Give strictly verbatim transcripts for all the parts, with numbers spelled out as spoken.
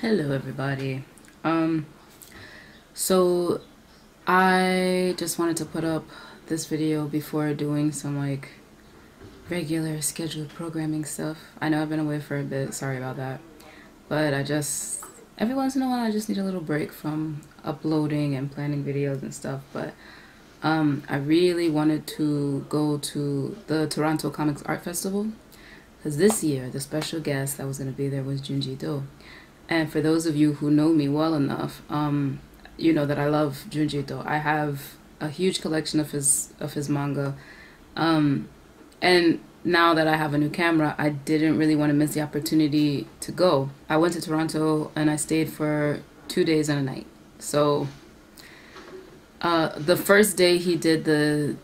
Hello everybody. Um so I just wanted to put up this video before doing some like regular scheduled programming stuff. I know I've been away for a bit, sorry about that, but I just every once in a while I just need a little break from uploading and planning videos and stuff. But um I really wanted to go to the Toronto Comics Art Festival because this year the special guest that was going to be there was Junji Ito. And for those of you who know me well enough, um, you know that I love Junji Ito. I have a huge collection of his of his manga, um, and now that I have a new camera, I didn't really want to miss the opportunity to go. I went to Toronto and I stayed for two days and a night. So uh, the first day he did the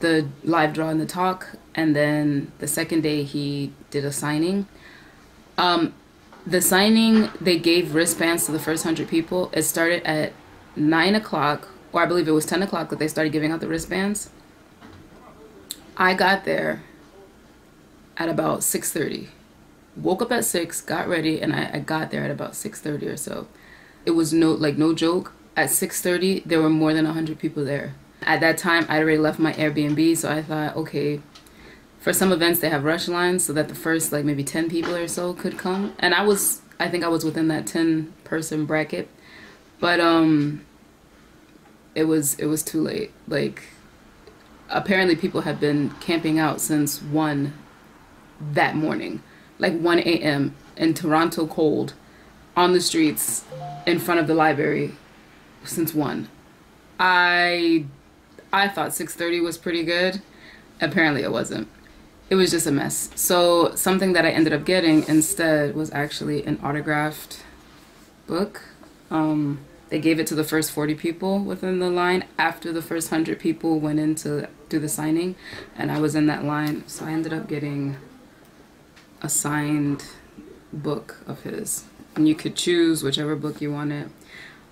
the live draw and the talk, and then the second day he did a signing. Um, The signing, they gave wristbands to the first hundred people. It started at nine o'clock, or I believe it was ten o'clock that they started giving out the wristbands. I got there at about six thirty. Woke up at six, got ready, and I, I got there at about six thirty or so. It was no like no joke. At six thirty, there were more than one hundred people there. At that time, I already left my Airbnb, so I thought, okay, for some events, they have rush lines so that the first, like, maybe ten people or so could come. And I was, I think I was within that ten person bracket. But, um, it was, it was too late. Like, apparently people had been camping out since one that morning. Like, one A M in Toronto cold, on the streets, in front of the library, since one. I, I thought six thirty was pretty good. Apparently it wasn't. It was just a mess. So something that I ended up getting instead was actually an autographed book. Um, they gave it to the first forty people within the line after the first one hundred people went in to do the signing, and I was in that line. So I ended up getting a signed book of his, and you could choose whichever book you wanted.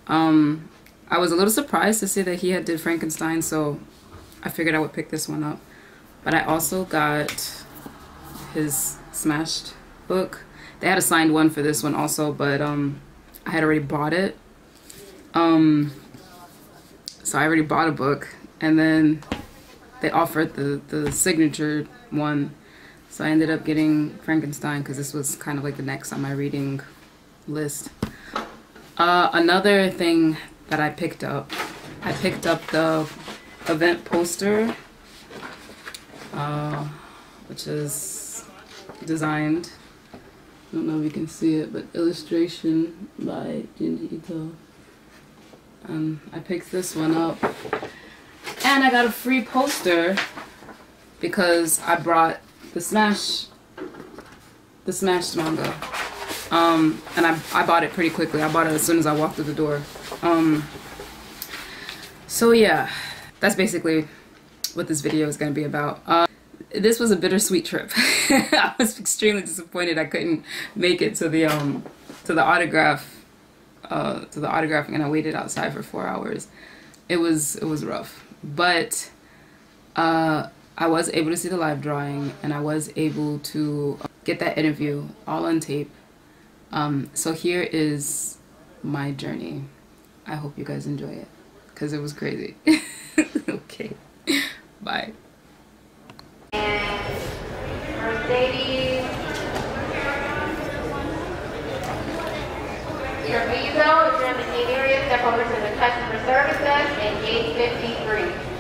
Um, I was a little surprised to see that he had did Frankenstein, so I figured I would pick this one up. But I also got his smashed book. They had a signed one for this one also, but um, I had already bought it. Um, so I already bought a book, and then they offered the, the signature one. So I ended up getting Frankenstein because this was kind of like the next on my reading list. Uh, another thing that I picked up, I picked up the event poster, Uh, which is designed, I don't know if you can see it, but illustration by Junji Ito. Um, I picked this one up, and I got a free poster because I brought the Smash, the Smash manga, um, and I, I bought it pretty quickly. I bought it as soon as I walked through the door. Um, so yeah, that's basically what this video is going to be about. Uh, this was a bittersweet trip. I was extremely disappointed I couldn't make it to the um to the autograph uh, to the autographing, and I waited outside for four hours. It was it was rough, but uh, I was able to see the live drawing, and I was able to get that interview all on tape. Um, so here is my journey. I hope you guys enjoy it because it was crazy. Okay. Bye. First baby. Here we go. If you're in the same area, step over to the customer service desk at gate fifty-three.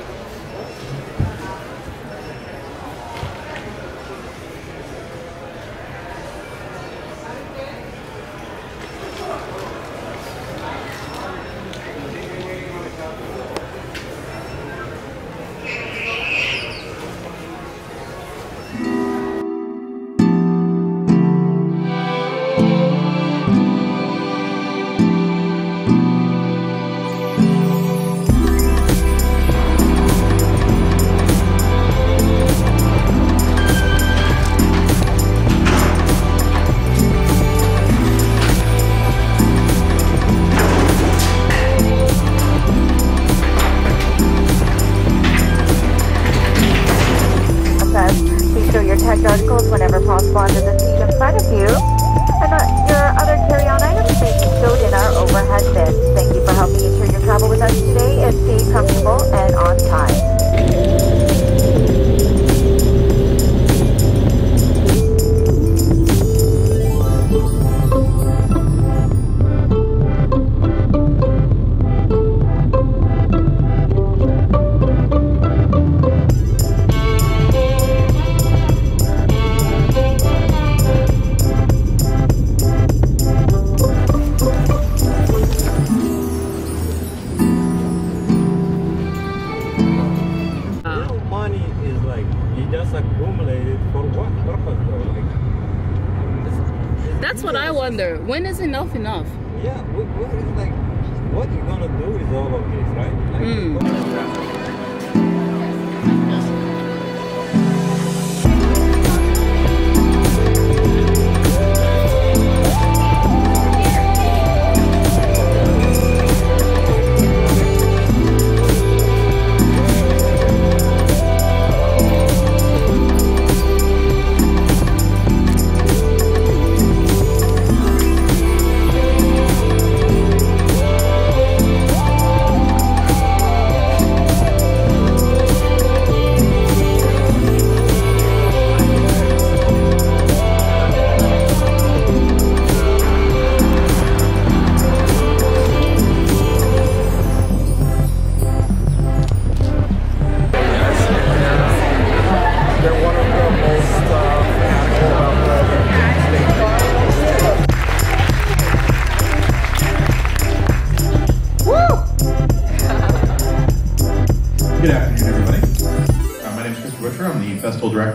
wonder, when is enough enough? Yeah, what, what is like, what you're gonna do with all of this, right? Like, mm.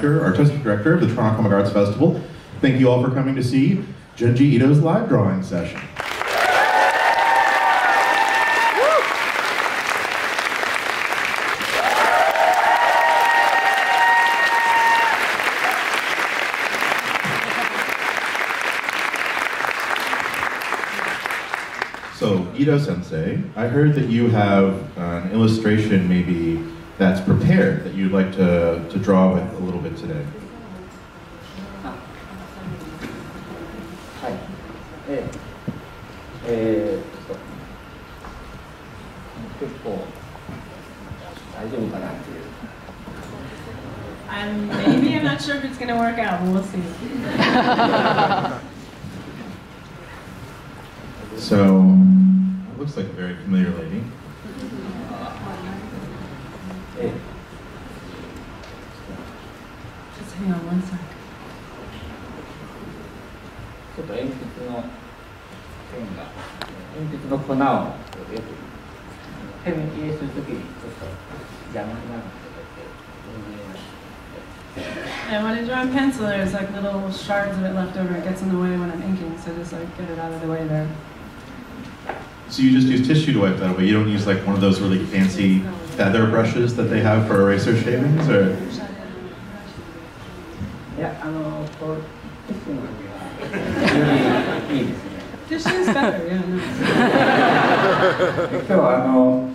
Artistic Director of the Toronto Comics Arts Festival. Thank you all for coming to see Junji Ito's live drawing session. So, Ito-sensei, I heard that you have an illustration maybe that's prepared that you'd like to, to draw with a little bit today. I'm maybe I'm not sure if it's gonna work out, but we'll see. So it looks like a very familiar lady. Just hang on one sec. Yeah, when I draw in pencil, there's like little shards of it left over. It gets in the way when I'm inking, so just like get it out of the way there. So you just use tissue to wipe that away? You don't use like one of those really fancy feather brushes that they have for eraser shavings, or? Yeah, I know, for tissue. Tissue is better, yeah. No.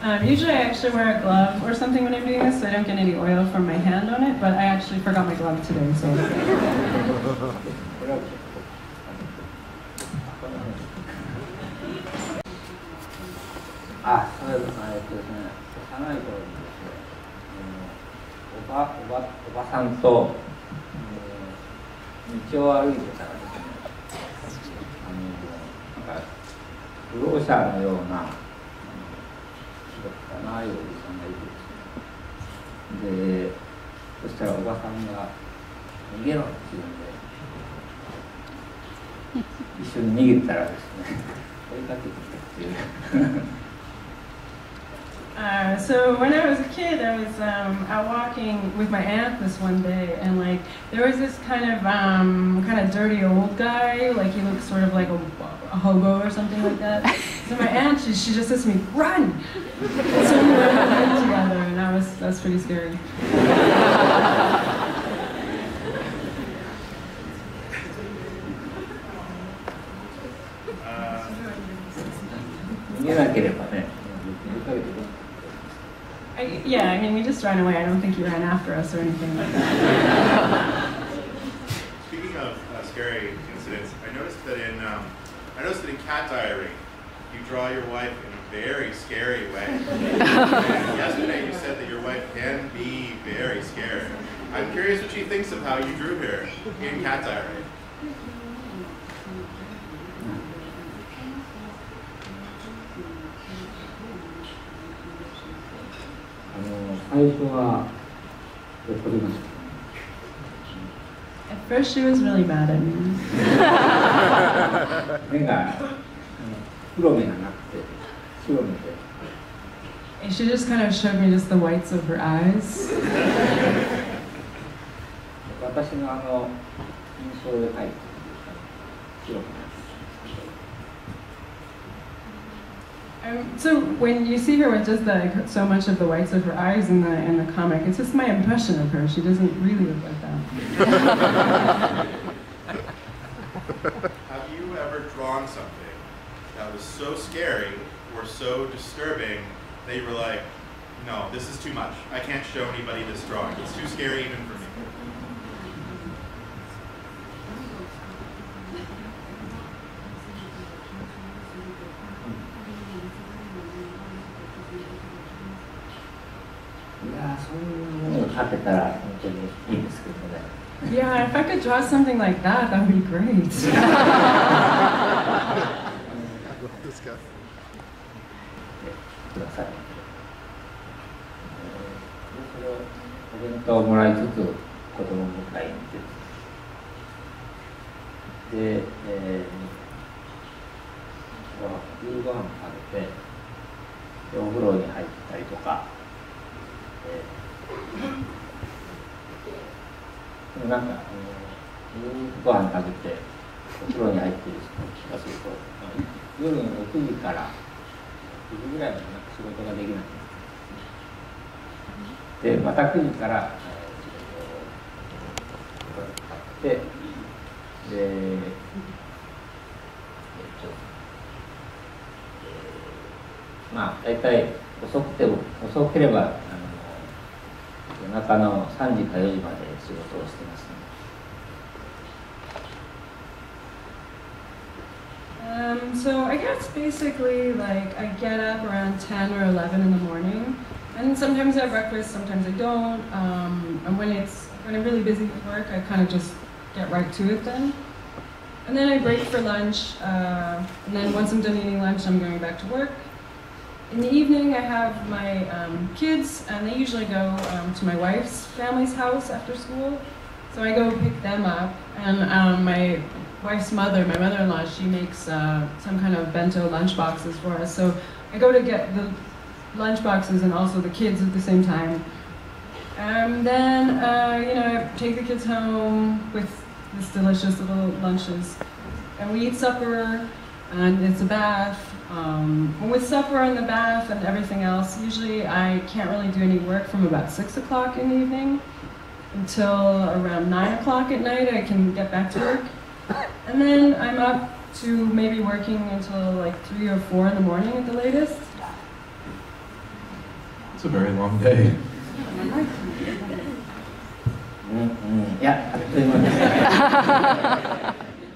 Um, usually I actually wear a glove or something when I'm doing this, so I don't get any oil from my hand on it, but I actually forgot my glove today, so... Uh, so when I was a kid, I was um, out walking with my aunt this one day, and like there was this kind of um, kind of dirty old guy, like he looked sort of like a, a hobo or something like that. So my aunt, she, she just says to me, "Run!" So we ran together, and I was that's pretty scary. I, yeah, I mean, we just ran away. I don't think he ran after us or anything like that. Speaking of uh, scary incidents, I noticed that in um, I noticed that in Cat Diary, you draw your wife in a very scary way. And yesterday, you said that your wife can be very scary. I'm curious what she thinks of how you drew her in Cat Diary. At first she was really mad at me. And she just kind of showed me just the whites of her eyes. Um, so when you see her with just the, so much of the whites of her eyes in the, in the comic, it's just my impression of her. She doesn't really look like that. Have you ever drawn something that was so scary or so disturbing that you were like, no, this is too much. I can't show anybody this drawing. It's too scary even for me. Yeah, if I could draw something like that, that would be great. I love this guy. Um, so I guess basically like I get up around ten or eleven in the morning, and sometimes I have breakfast, sometimes I don't, um, and when it's when I'm really busy with work, I kind of just get right to it then. And then I break for lunch, uh, and then once I'm done eating lunch, I'm going back to work. In the evening, I have my um, kids, and they usually go um, to my wife's family's house after school. So I go pick them up, and um, my wife's mother, my mother-in-law, she makes uh, some kind of bento lunch boxes for us. So I go to get the lunch boxes and also the kids at the same time. Um, then, uh, you know, I take the kids home with this delicious little lunches, and we eat supper, and it's a bath. Um, with supper and the bath and everything else, usually I can't really do any work from about six o'clock in the evening until around nine o'clock at night. I can get back to work. And then I'm up to maybe working until like three or four in the morning at the latest. It's a very long day. Mm-hmm. Yeah.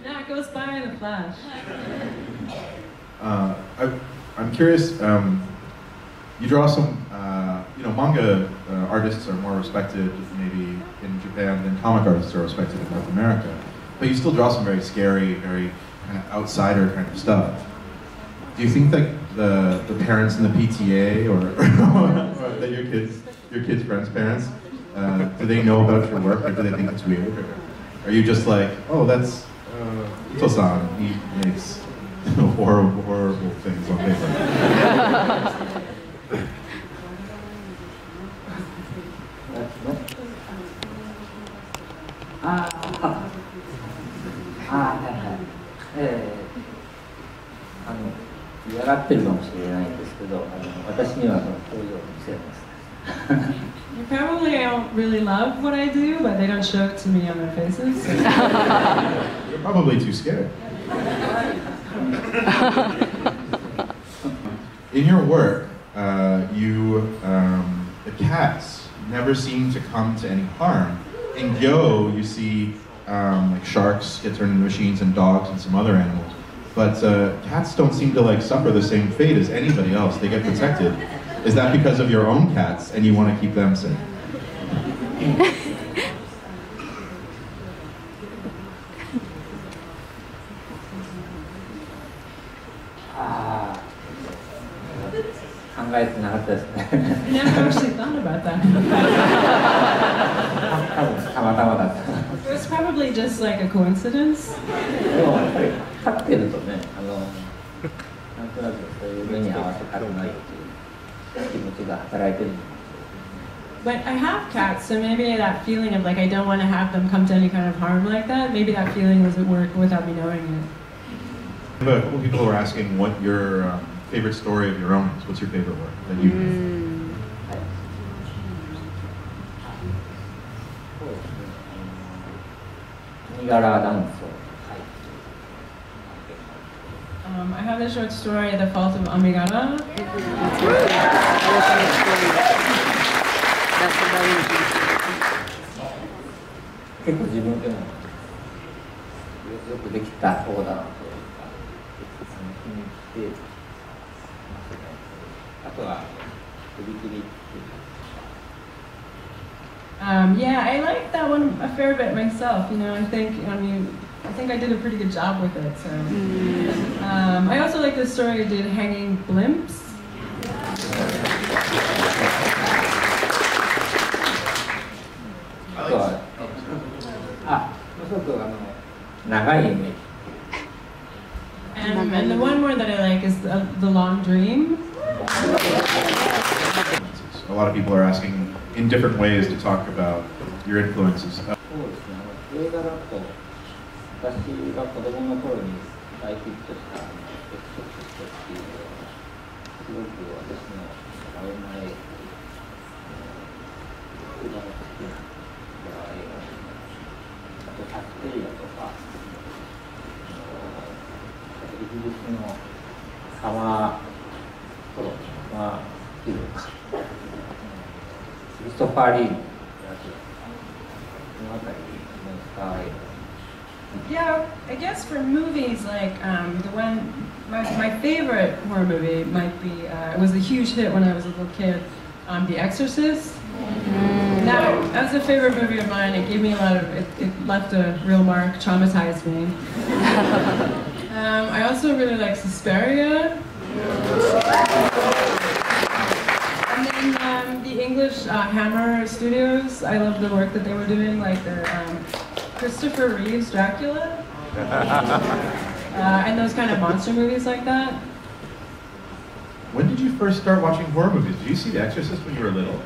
Yeah, it goes by in a flash. Uh, I, I'm curious, um, you draw some, uh, you know, manga uh, artists are more respected maybe in Japan than comic artists are respected in North America, but you still draw some very scary, very kind of outsider kind of stuff. Do you think that the, the parents in the P T A or, or that your kids, your kids' friends' parents, uh, do they know about your work or do they think it's weird? Or are you just like, oh, that's uh, Ito-san, he makes horrible, horrible things on paper. Ah, ah, eh. あの、嫌がってるかもしれないんですけど、あの、私にはその表情を見せます。You probably don't really love what I do, but they don't show it to me on their faces. You're probably too scared. In your work, uh, you um, the cats never seem to come to any harm. In Gyo, you see um, like sharks get turned into machines and dogs and some other animals, but uh, cats don't seem to like suffer the same fate as anybody else. They get protected. Is that because of your own cats and you want to keep them safe? Never actually thought about that. It was probably just like a coincidence. But I've been. But I have cats, so maybe that feeling of like I don't want to have them come to any kind of harm like that. Maybe that feeling was at work without me knowing it. I have a couple people were asking what your um, favorite story of your own is. What's your favorite work that you? Mm. Um, I have the short story "The Fault of Amigara." Yeah. Um, yeah, I like that one a fair bit myself. You know, I think I mean, I think I did a pretty good job with it. So um, I also like this story I did, "Hanging Blimps." And, and the one more that I like is The, the Long Dream. A lot of people are asking in different ways to talk about your influences. Yeah, I guess for movies, like um, the one, my, my favorite horror movie might be, uh, it was a huge hit when I was a little kid, um, The Exorcist. That, that was a favorite movie of mine. It gave me a lot of, it, it left a real mark, traumatized me. um, I also really like Suspiria. And then um, the English uh, Hammer Studios, I love the work that they were doing, like the um, Christopher Reeves Dracula. uh, and those kind of monster movies like that. When did you first start watching horror movies? Did you see The Exorcist when you were little?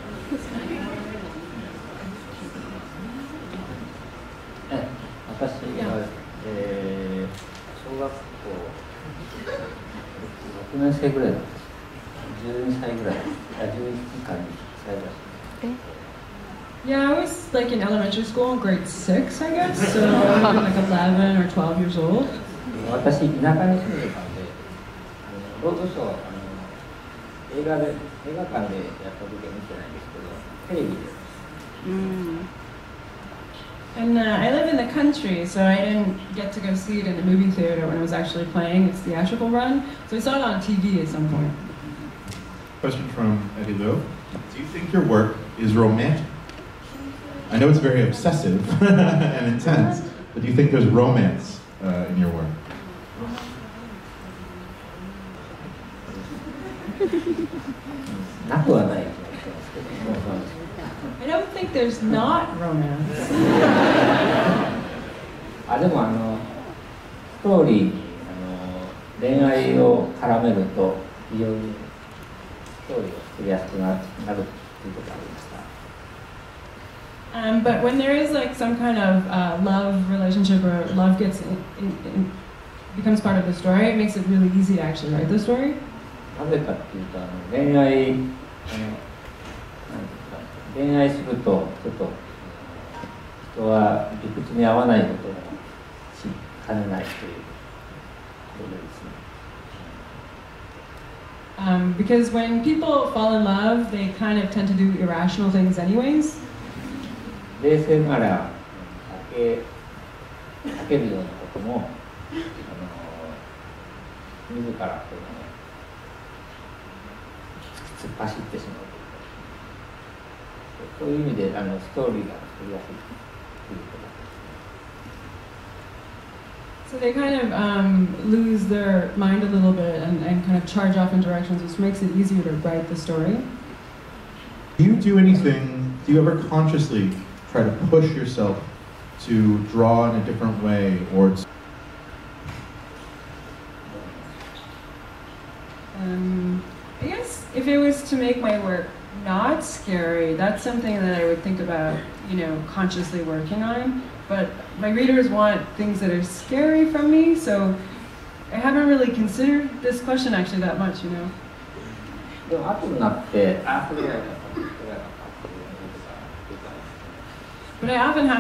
Yeah, I was like in elementary school, grade six, I guess. So I was like eleven or twelve years old. Mm. And uh, I live in the country, so I didn't get to go see it in the movie theater when it was actually playing its theatrical run. So I saw it on T V at some point. Question from Eddie Lowe. Do you think your work is romantic? I know it's very obsessive and intense, but do you think there's romance uh, in your work? I don't think there's not romance. I don't know. Story. Um, but when there is like some kind of uh, love relationship or love gets in, in, in becomes part of the story, it makes it really easy to actually write the story. Um, because when people fall in love, they kind of tend to do irrational things anyways. So they kind of um, lose their mind a little bit and, and kind of charge off in directions, which makes it easier to write the story. Do you do anything, do you ever consciously try to push yourself to draw in a different way or to um, I guess if it was to make my work not scary, that's something that I would think about, you know, consciously working on. But my readers want things that are scary from me, so I haven't really considered this question actually that much, you know. But I often have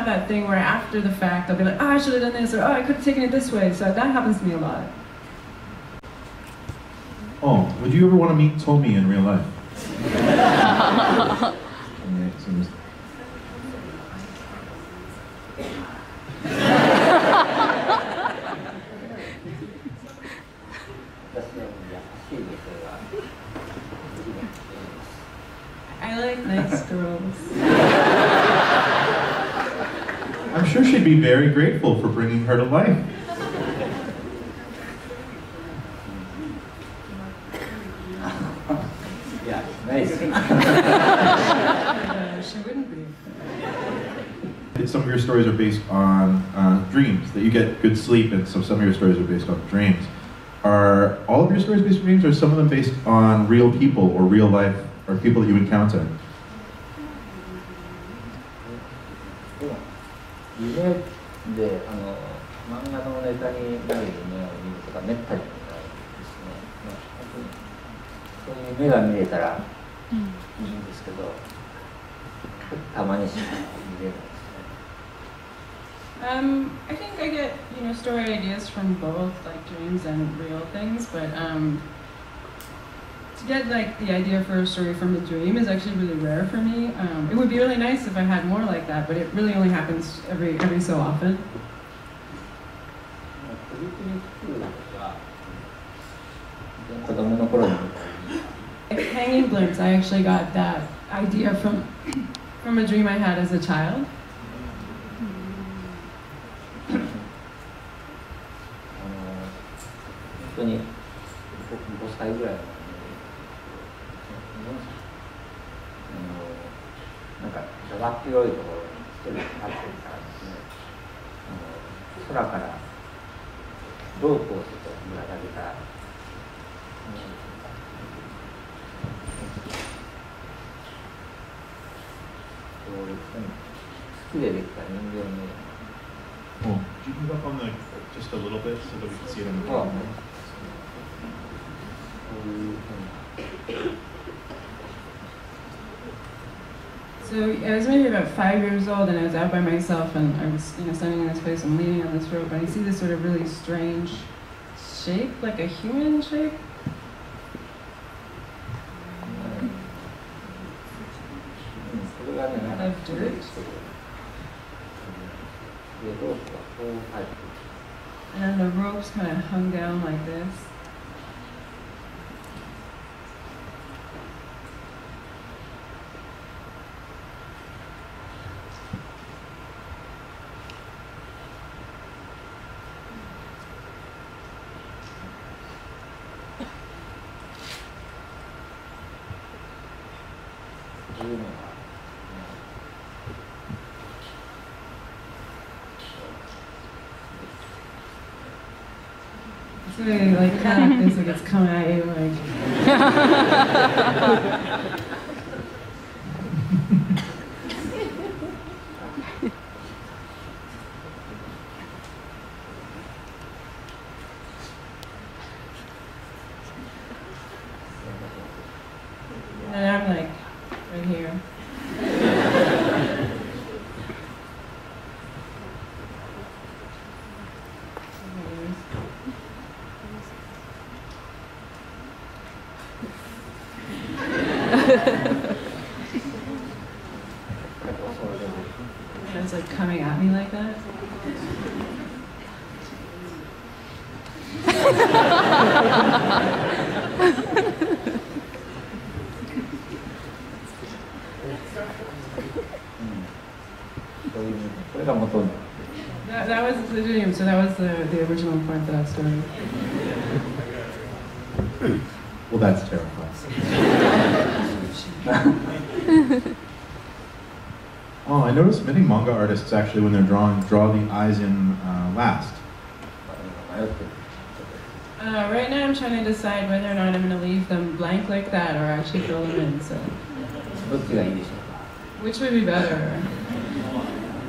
that thing where after the fact I'll be like, oh, I should have done this, or oh, I could have taken it this way. So that happens to me a lot. Oh, would you ever want to meet Tommy in real life? I like nice girls. I'm sure she'd be very grateful for bringing her to life. Some of your stories are based on uh, dreams, that you get good sleep, and so some of your stories are based on dreams. Are all of your stories based on dreams, or are some of them based on real people or real life or people that you encounter? Um, I think I get, you know, story ideas from both, like, dreams and real things, but um, to get, like, the idea for a story from a dream is actually really rare for me. Um, it would be really nice if I had more like that, but it really only happens every, every so often. Hanging Blimps, I actually got that idea from, from a dream I had as a child. Oh, could you move up on the just a little bit so that we can see it on the camera? Oh. So I was maybe about five years old, and I was out by myself, and I was, you know, standing in this place and leaning on this rope, and I see this sort of really strange shape, like a human shape. Of dirt. And then the rope's kind of hung down like this. Really, like, kind of things like it's coming at you, like. And I'm like, right here. It's like coming at me like that. that, that was the dream, so that was the, the original part that I started. Well, that's terrifying. Oh, I noticed many manga artists actually, when they're drawing, draw the eyes in uh, last. Uh, right now I'm trying to decide whether or not I'm going to leave them blank like that or actually fill them in, so... Which would be better?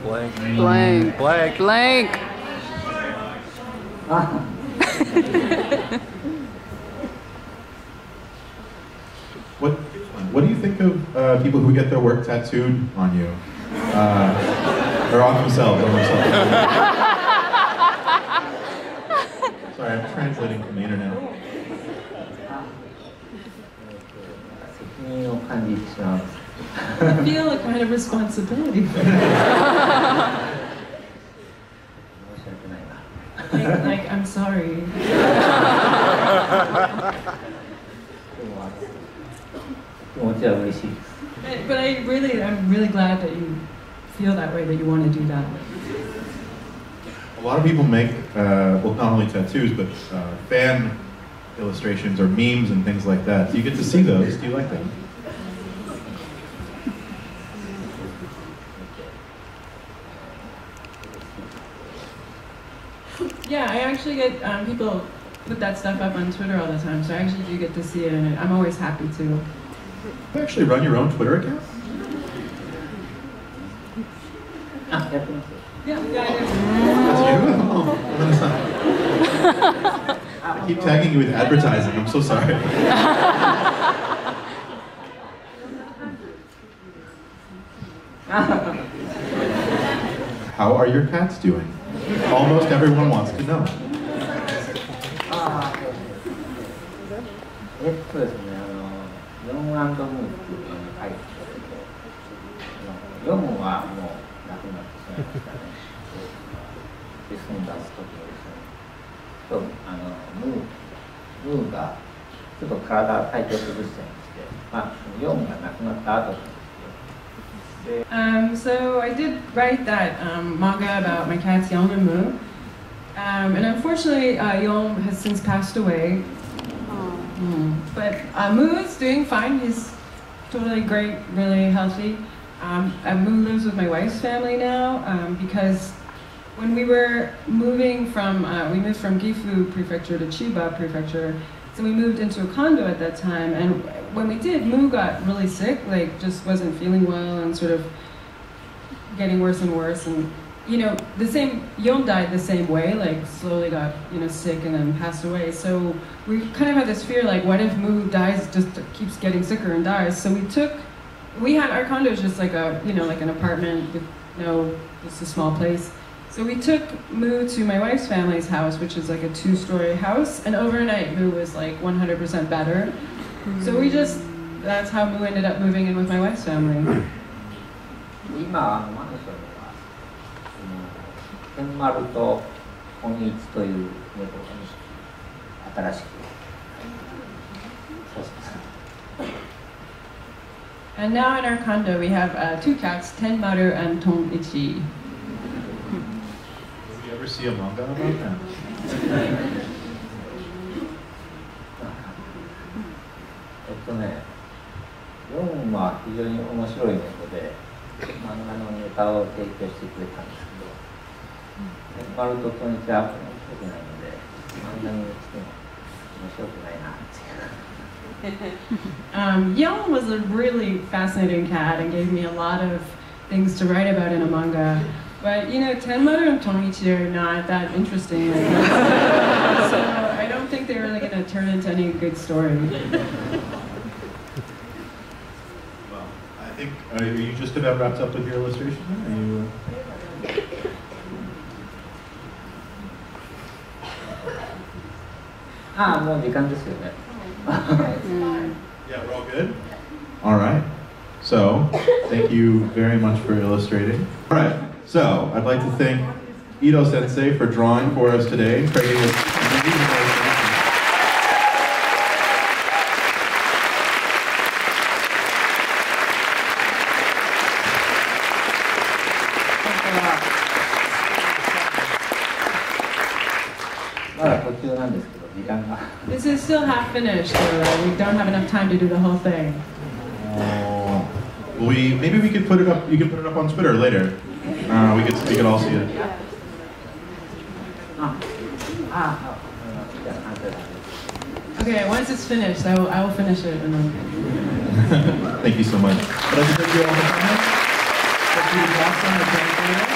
Blank. Blank. Blank. Blank. what, what do you think of uh, people who get their work tattooed on you? Uh, or on themselves, on themselves. Sorry, I'm translating from the internet. I feel like I had a responsibility for that. like, like, I'm sorry. but, but I really, I'm really glad that you feel that way, that you want to do that. A lot of people make, uh, well, not only tattoos, but uh, fan illustrations or memes and things like that. Do you get to see those? Do you like them? Yeah, I actually get um, people put that stuff up on Twitter all the time, so I actually do get to see it, and I'm always happy to. You actually run your own Twitter account? Ah, definitely. Yeah, yeah, I do. That's you? Oh. I keep tagging you with advertising, I'm so sorry. How are your cats doing? Almost everyone wants to know. Um, so I did write that um, manga about my cats Yon and Moo, um, and unfortunately uh, Yon has since passed away. Mm. But uh, Moo is doing fine. He's totally great, really healthy. Um, Moo lives with my wife's family now um, because when we were moving from, uh, we moved from Gifu Prefecture to Chiba Prefecture, so we moved into a condo at that time, and when we did, Moo got really sick, like just wasn't feeling well and sort of getting worse and worse, and you know, the same, Yon died the same way, like slowly got, you know, sick and then passed away, so we kind of had this fear, like what if Moo dies, just keeps getting sicker and dies, so we took, we had, our condo is just like a, you know, like an apartment with no, just a small place. So we took Moo to my wife's family's house, which is like a two-story house, and overnight Moo was like one hundred percent better. Mm. So we just, that's how Moo ended up moving in with my wife's family. And now in our condo we have uh, two cats, Tenmaru and Tonichi. See a manga about that? um, Yon was a really fascinating cat and gave me a lot of things to write about in a manga. But, you know, Tenmaru and Tonichi are not that interesting. Like that. So I don't think they're really going to turn into any good story. Well, I think, are you just about wrapped up with your illustration? Are you, uh... ah, well, you can just do that. Yeah, we're all good? All right. So, thank you very much for illustrating. All right. So, I'd like to thank Ito-sensei for drawing for us today. This is still half finished, so we don't have enough time to do the whole thing. Oh. We, maybe we could put it up, you can put it up on Twitter later. Uh, we could we could all see it. Ah, ah. Okay, once it's finished, I will, I will finish it. And then... Thank you so much. Thank you all for coming. Thank you to Jackson, the translator.